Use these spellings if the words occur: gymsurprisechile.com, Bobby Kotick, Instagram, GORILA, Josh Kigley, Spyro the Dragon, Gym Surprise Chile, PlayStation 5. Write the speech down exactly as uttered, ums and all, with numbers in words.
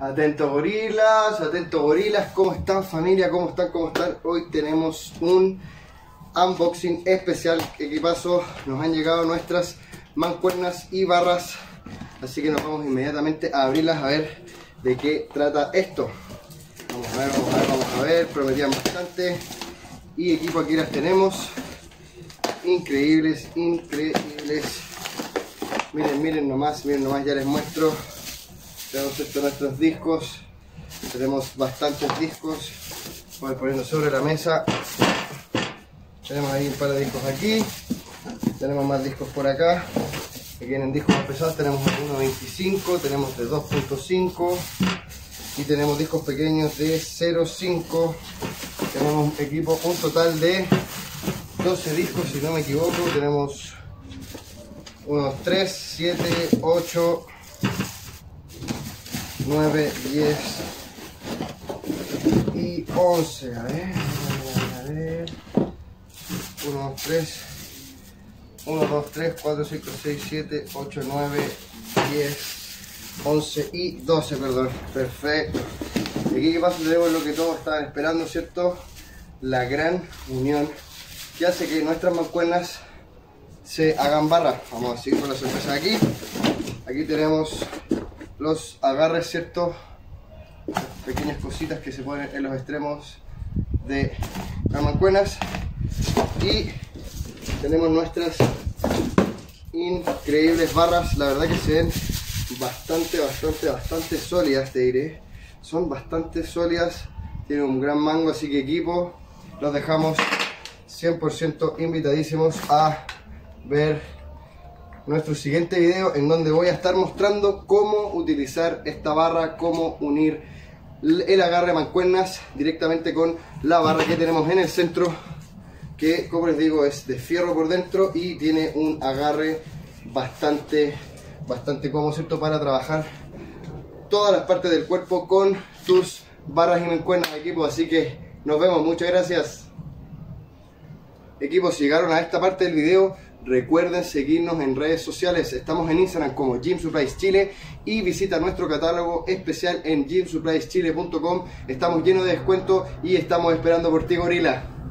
Atento gorilas, atento gorilas, ¿cómo están familia? ¿Cómo están? ¿Cómo están? Hoy tenemos un unboxing especial, equipazo, nos han llegado nuestras mancuernas y barras, así que nos vamos inmediatamente a abrirlas a ver de qué trata esto. Vamos a ver, vamos a ver, vamos a ver, prometían bastante y equipo aquí las tenemos, increíbles, increíbles, miren, miren nomás, miren nomás, ya les muestro. Tenemos estos nuestros discos, tenemos bastantes discos, voy poniendo sobre la mesa, tenemos ahí un par de discos aquí, tenemos más discos por acá, que vienen discos más pesados, tenemos de uno punto veinticinco, tenemos de dos punto cinco y tenemos discos pequeños de cero punto cinco, tenemos un equipo, un total de doce discos si no me equivoco, tenemos unos tres, siete, ocho, nueve, diez y once, a ver, a ver, uno, dos, tres, uno, dos, tres, cuatro, cinco, seis, siete, ocho, nueve, diez, once y doce, perdón, perfecto. Y aquí, ¿qué pasa? Tenemos lo que todos estaban esperando, ¿cierto? La gran unión que hace que nuestras mancuernas se hagan barra. Vamos a seguir con la sorpresa de aquí. Aquí tenemos los agarres, ¿cierto? Pequeñas cositas que se ponen en los extremos de las mancuernas. Y tenemos nuestras increíbles barras. La verdad que se ven bastante, bastante, bastante sólidas, te diré. Son bastante sólidas. Tienen un gran mango, así que equipo, los dejamos cien por ciento invitadísimos a ver nuestro siguiente video, en donde voy a estar mostrando cómo utilizar esta barra, cómo unir el agarre de mancuernas directamente con la barra que tenemos en el centro, que como les digo es de fierro por dentro y tiene un agarre bastante, bastante cómodo, ¿cierto? Para trabajar todas las partes del cuerpo con tus barras y mancuernas, equipo. Así que nos vemos, muchas gracias. Equipos, si llegaron a esta parte del video, recuerden seguirnos en redes sociales. Estamos en Instagram como Gym Surprise Chile y visita nuestro catálogo especial en gym surprise chile punto com. Estamos llenos de descuento y estamos esperando por ti, gorila.